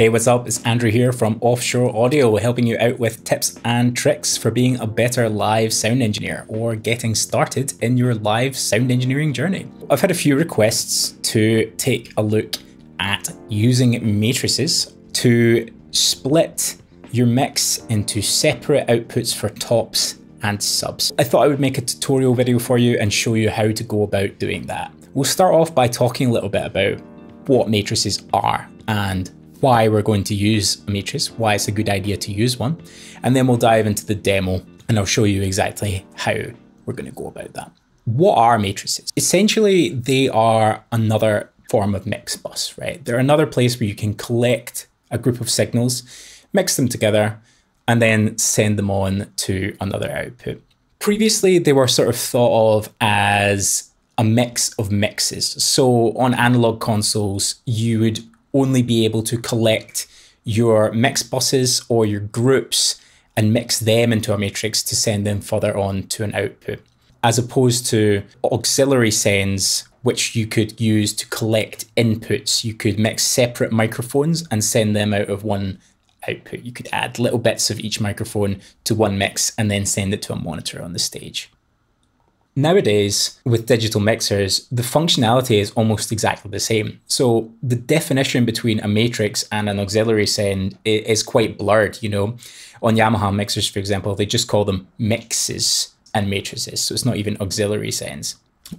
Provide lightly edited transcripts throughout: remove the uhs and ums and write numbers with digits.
Hey, what's up? It's Andrew here from Offshore Audio, helping you out with tips and tricks for being a better live sound engineer or getting started in your live sound engineering journey. I've had a few requests to take a look at using matrices to split your mix into separate outputs for tops and subs. I thought I would make a tutorial video for you and show you how to go about doing that. We'll start off by talking a little bit about what matrices are and why we're going to use a matrix, why it's a good idea to use one, and then we'll dive into the demo and I'll show you exactly how we're going to go about that. What are matrices? Essentially, they are another form of mix bus, right? They're another place where you can collect a group of signals, mix them together, and then send them on to another output. Previously, they were sort of thought of as a mix of mixes. So on analog consoles, you would only be able to collect your mix buses or your groups and mix them into a matrix to send them further on to an output, as opposed to auxiliary sends, which you could use to collect inputs. You could mix separate microphones and send them out of one output. You could add little bits of each microphone to one mix and then send it to a monitor on the stage. Nowadays, with digital mixers, the functionality is almost exactly the same. So the definition between a matrix and an auxiliary send is quite blurred, you know. On Yamaha mixers, for example, they just call them mixes and matrices. So it's not even auxiliary sends.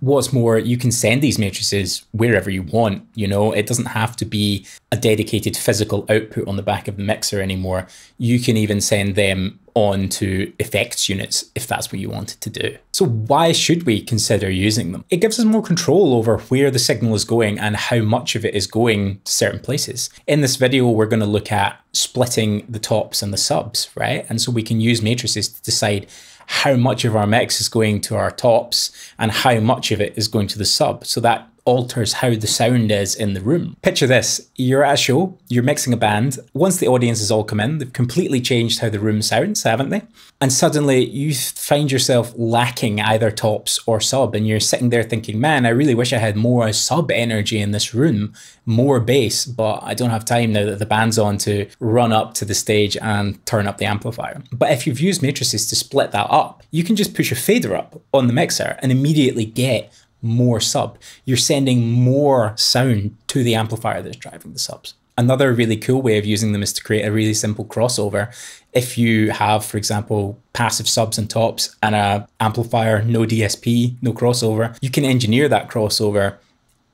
What's more, you can send these matrices wherever you want, you know. It doesn't have to be a dedicated physical output on the back of the mixer anymore. You can even send them on to effects units if that's what you wanted to do. So why should we consider using them? It gives us more control over where the signal is going and how much of it is going to certain places. In this video, we're going to look at splitting the tops and the subs, right? And so we can use matrices to decide how much of our mix is going to our tops and how much of it is going to the sub. So that alters how the sound is in the room. Picture this, you're at a show, you're mixing a band. Once the audience has all come in, they've completely changed how the room sounds, haven't they? And suddenly you find yourself lacking either tops or sub, and you're sitting there thinking, man, I really wish I had more sub energy in this room, more bass, but I don't have time now that the band's on to run up to the stage and turn up the amplifier. But if you've used matrices to split that up, you can just push a fader up on the mixer and immediately get more sub. You're sending more sound to the amplifier that's driving the subs. Another really cool way of using them is to create a really simple crossover. If you have, for example, passive subs and tops and an amplifier, no DSP, no crossover, you can engineer that crossover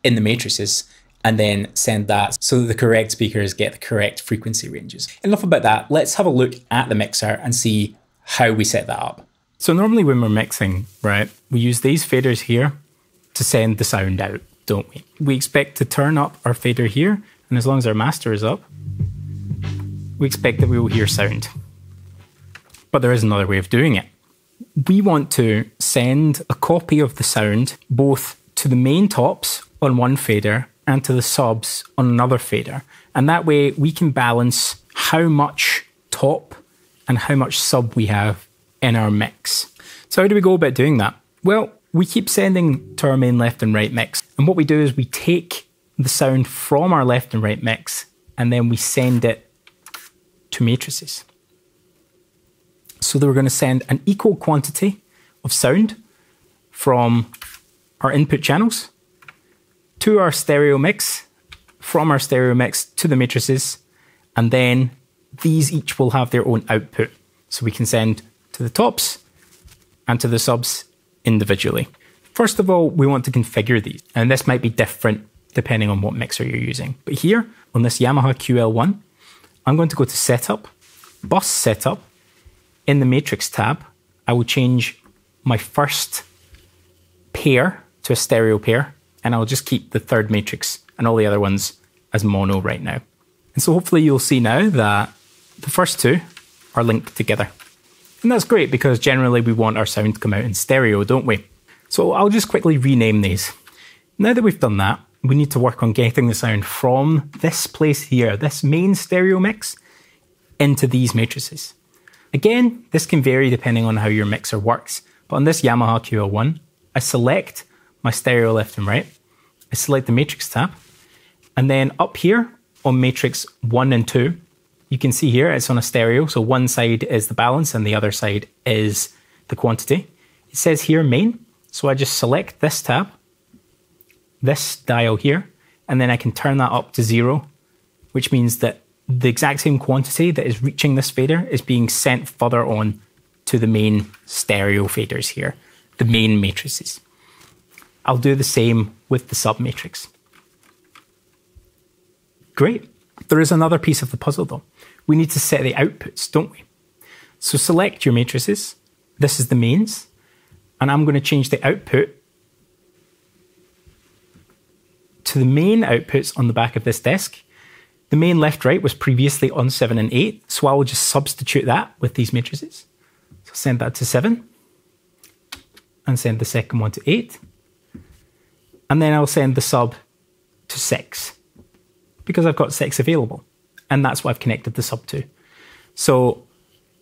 in the matrices and then send that so that the correct speakers get the correct frequency ranges. Enough about that. Let's have a look at the mixer and see how we set that up. So normally when we're mixing, right, we use these faders here to send the sound out, don't we? We expect to turn up our fader here, and as long as our master is up, we expect that we will hear sound. But there is another way of doing it. We want to send a copy of the sound both to the main tops on one fader and to the subs on another fader. And that way we can balance how much top and how much sub we have in our mix. So how do we go about doing that? Well, we keep sending to our main left and right mix. And what we do is we take the sound from our left and right mix and then we send it to matrices. So that we're going to send an equal quantity of sound from our input channels to our stereo mix, from our stereo mix to the matrices, and then these each will have their own output. So we can send to the tops and to the subs individually. First of all, we want to configure these, and this might be different depending on what mixer you're using. But here on this Yamaha QL1, I'm going to go to Setup, Bus Setup. In the Matrix tab, I will change my first pair to a stereo pair, and I'll just keep the third matrix and all the other ones as mono right now. And so hopefully you'll see now that the first two are linked together. And that's great because generally we want our sound to come out in stereo, don't we? So I'll just quickly rename these. Now that we've done that, we need to work on getting the sound from this place here, this main stereo mix, into these matrices. Again, this can vary depending on how your mixer works, but on this Yamaha QL1, I select my stereo left and right, I select the matrix tab, and then up here, on matrix 1 and 2. You can see here it's on a stereo, so one side is the balance and the other side is the quantity. It says here main, so I just select this tab, this dial here, and then I can turn that up to 0, which means that the exact same quantity that is reaching this fader is being sent further on to the main stereo faders here, the main matrices. I'll do the same with the sub matrix. Great. There is another piece of the puzzle though. We need to set the outputs, don't we? So select your matrices. This is the mains, and I'm going to change the output to the main outputs on the back of this desk. The main left-right was previously on 7 and 8, so I will just substitute that with these matrices. So send that to 7, and send the second one to 8, and then I'll send the sub to 6, because I've got 6 available, and that's what I've connected the sub to. So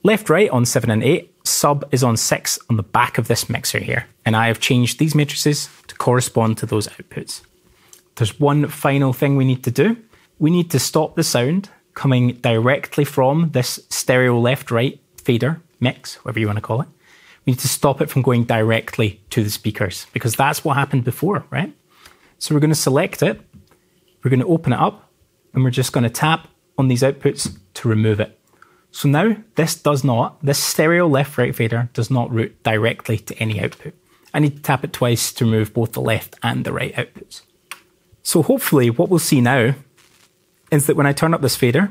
left-right on 7 and 8, sub is on 6 on the back of this mixer here, and I have changed these matrices to correspond to those outputs. There's one final thing we need to do. We need to stop the sound coming directly from this stereo left-right fader mix, whatever you want to call it. We need to stop it from going directly to the speakers, because that's what happened before, right? So we're going to select it, we're going to open it up, and we're just going to tap on these outputs to remove it. So now this stereo left-right fader does not route directly to any output. I need to tap it twice to remove both the left and the right outputs. So hopefully what we'll see now is that when I turn up this fader,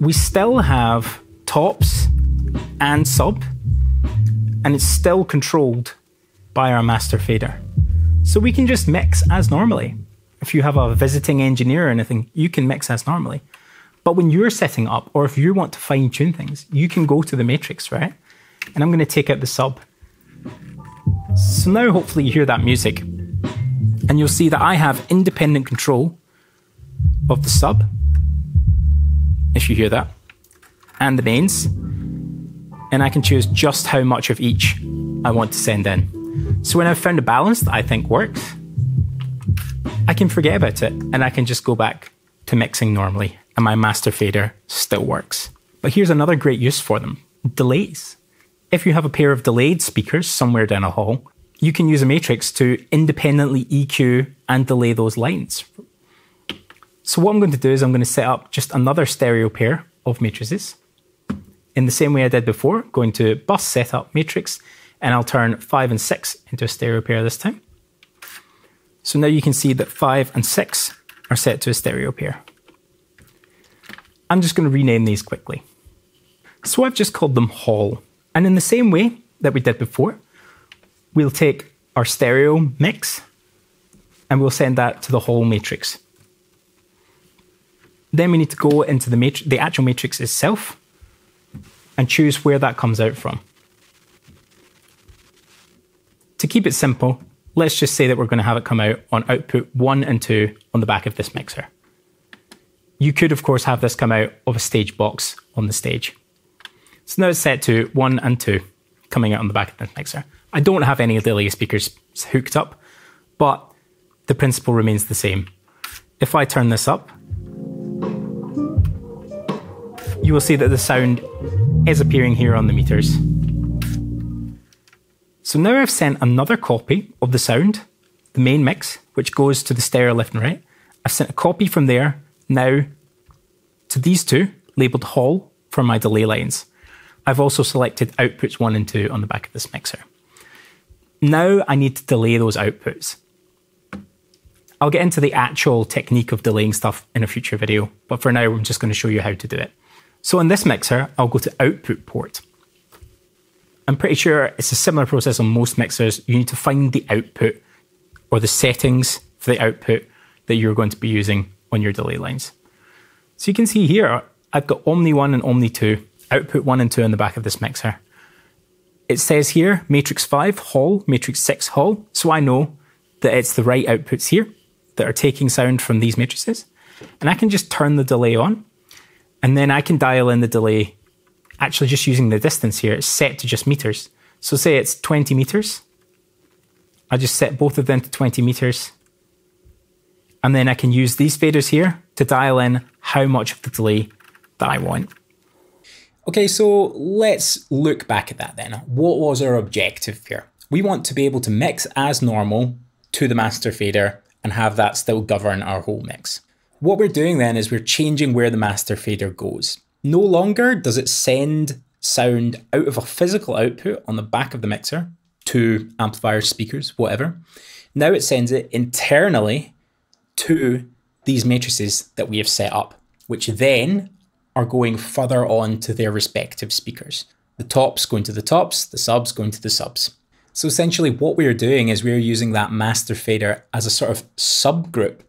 we still have tops and sub, and it's still controlled by our master fader. So we can just mix as normally. If you have a visiting engineer or anything, you can mix as normally. But when you're setting up, or if you want to fine tune things, you can go to the matrix, right? And I'm gonna take out the sub. So now hopefully you hear that music. And you'll see that I have independent control of the sub, if you hear that, and the mains, and I can choose just how much of each I want to send in. So when I've found a balance that I think works, I can forget about it, and I can just go back to mixing normally, and my master fader still works. But here's another great use for them, delays. If you have a pair of delayed speakers somewhere down a hall, you can use a matrix to independently EQ and delay those lines. So what I'm going to do is I'm going to set up just another stereo pair of matrices in the same way I did before, going to bus setup matrix, and I'll turn 5 and 6 into a stereo pair this time. So now you can see that 5 and 6 are set to a stereo pair. I'm just going to rename these quickly. So I've just called them hall. And in the same way that we did before, we'll take our stereo mix and we'll send that to the hall matrix. Then we need to go into the actual matrix itself and choose where that comes out from. To keep it simple, let's just say that we're going to have it come out on output 1 and 2 on the back of this mixer. You could, of course, have this come out of a stage box on the stage. So now it's set to 1 and 2 coming out on the back of this mixer. I don't have any delay speakers hooked up, but the principle remains the same. If I turn this up, you will see that the sound is appearing here on the meters. So now I've sent another copy of the sound, the main mix, which goes to the stereo left and right. I've sent a copy from there now to these two, labelled hall, for my delay lines. I've also selected outputs 1 and 2 on the back of this mixer. Now I need to delay those outputs. I'll get into the actual technique of delaying stuff in a future video, but for now I'm just going to show you how to do it. So on this mixer, I'll go to output port. I'm pretty sure it's a similar process on most mixers. You need to find the output or the settings for the output that you're going to be using on your delay lines. So you can see here, I've got Omni 1 and Omni 2, output 1 and 2 on the back of this mixer. It says here, matrix 5, hall, matrix 6, hall. So I know that it's the right outputs here that are taking sound from these matrices. And I can just turn the delay on, and then I can dial in the delay, actually just using the distance here. It's set to just meters. So say it's 20 meters. I just set both of them to 20 meters. And then I can use these faders here to dial in how much of the delay that I want. Okay, so let's look back at that then. What was our objective here? We want to be able to mix as normal to the master fader and have that still govern our whole mix. What we're doing then is we're changing where the master fader goes. No longer does it send sound out of a physical output on the back of the mixer to amplifiers, speakers, whatever. Now it sends it internally to these matrices that we have set up, which then are going further on to their respective speakers. The tops going to the tops, the subs going to the subs. So essentially what we're doing is we're using that master fader as a sort of subgroup.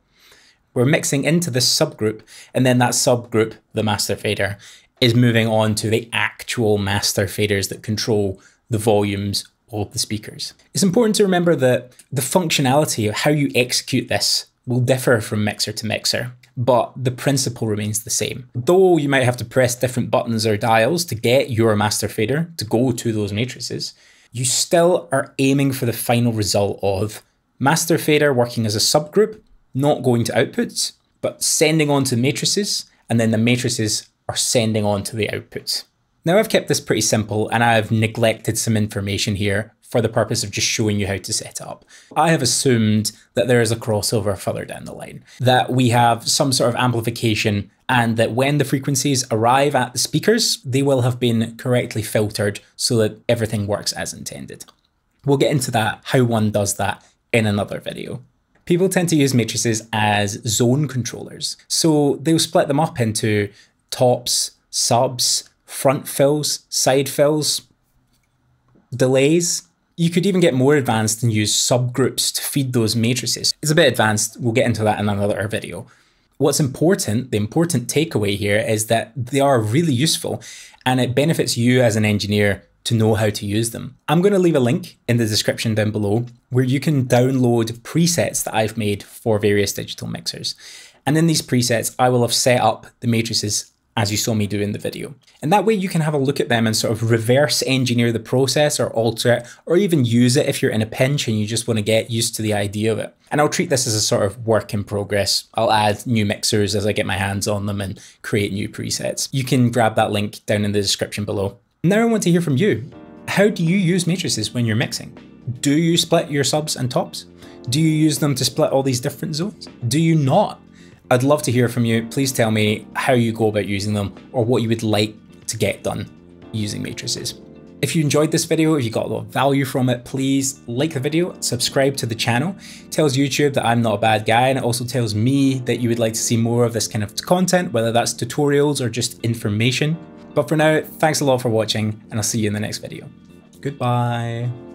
We're mixing into this subgroup, and then that subgroup, the master fader, is moving on to the actual master faders that control the volumes of the speakers. It's important to remember that the functionality of how you execute this will differ from mixer to mixer, but the principle remains the same. Though you might have to press different buttons or dials to get your master fader to go to those matrices, you still are aiming for the final result of master fader working as a subgroup, not going to outputs, but sending on to matrices, and then the matrices are sending on to the outputs. Now I've kept this pretty simple and I've neglected some information here for the purpose of just showing you how to set it up. I have assumed that there is a crossover further down the line, that we have some sort of amplification, and that when the frequencies arrive at the speakers, they will have been correctly filtered so that everything works as intended. We'll get into that, how one does that, in another video. People tend to use matrices as zone controllers. So they'll split them up into tops, subs, front fills, side fills, delays. You could even get more advanced and use subgroups to feed those matrices. It's a bit advanced, we'll get into that in another video. What's important, the important takeaway here, is that they are really useful and it benefits you as an engineer to know how to use them. I'm going to leave a link in the description down below where you can download presets that I've made for various digital mixers. And in these presets, I will have set up the matrices as you saw me do in the video. And that way you can have a look at them and sort of reverse engineer the process or alter it, or even use it if you're in a pinch and you just want to get used to the idea of it. And I'll treat this as a sort of work in progress. I'll add new mixers as I get my hands on them and create new presets. You can grab that link down in the description below. Now I want to hear from you. How do you use matrices when you're mixing? Do you split your subs and tops? Do you use them to split all these different zones? Do you not? I'd love to hear from you. Please tell me how you go about using them or what you would like to get done using matrices. If you enjoyed this video, if you got a lot of value from it, please like the video, subscribe to the channel. It tells YouTube that I'm not a bad guy, and it also tells me that you would like to see more of this kind of content, whether that's tutorials or just information. But for now, thanks a lot for watching, and I'll see you in the next video. Goodbye.